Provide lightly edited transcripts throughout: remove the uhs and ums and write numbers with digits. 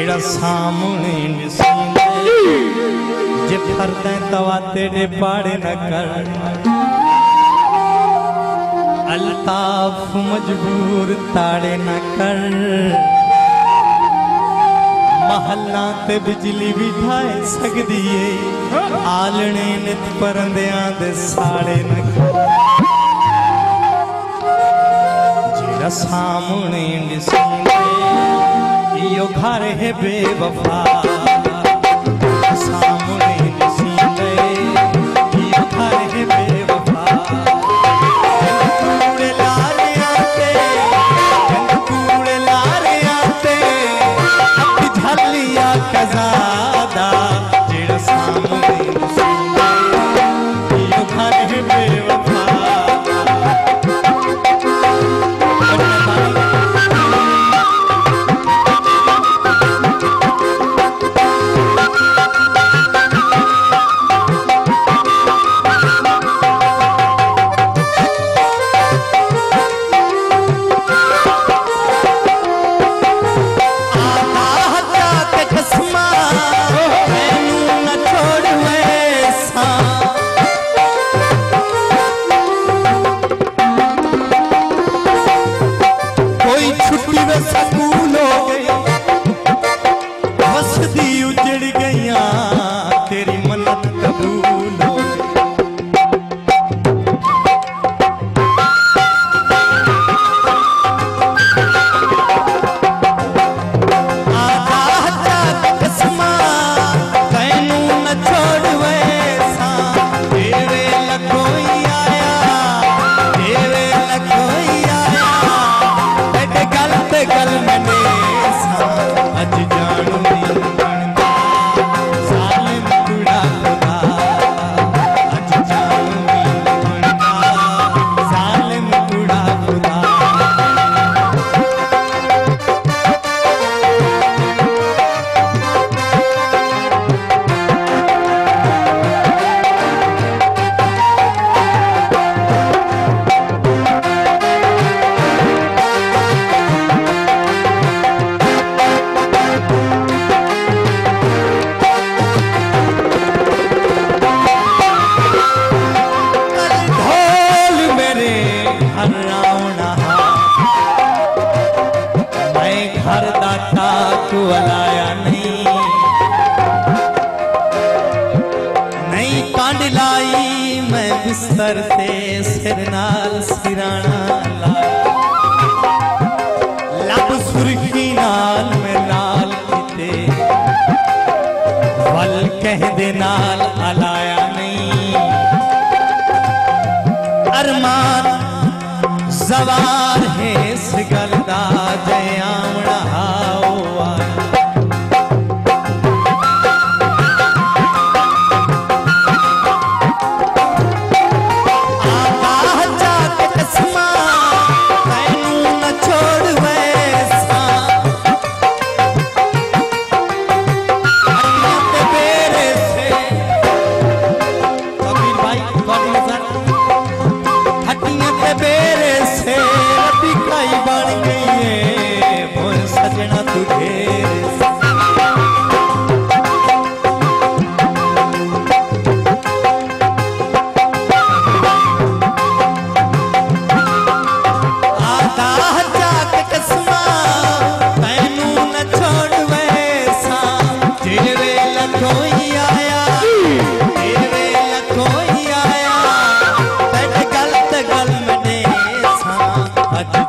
जेड़ा सामने जे फरते तवा तेरे पाड़े न कर अल्ताफ मजबूर ताड़े न कर। महल्ला ते बिजली भी ठाए सकदी है आलने नित परंदियां दे साड़े न कर। जेड़ा सामने यो घर है बेवफा सामने यो घर है बेवफा। कूड़े लारे आते कूड़े लारे आते झलिया कजादा। जेड़ा सामने यो घर है बेवफा।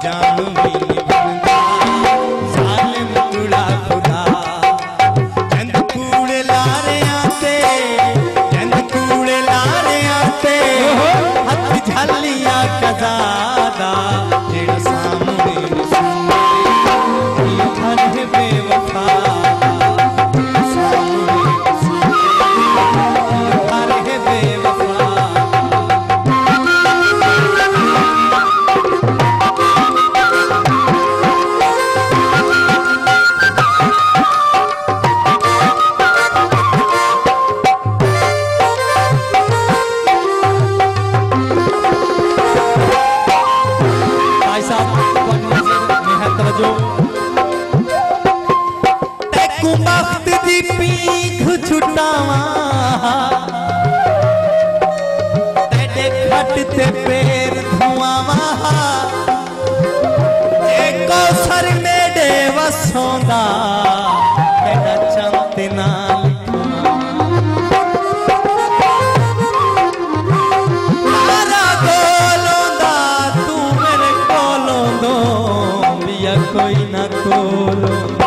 जान भी बंदा जालिम। बख्त दी पीख छुटावा तेरे खट ते पैर धुआवा एक सर मेरे वसोंदा मेरा चमतना मारा कोलों दा तू मेरे कोलों दो मिया कोई ना कोलों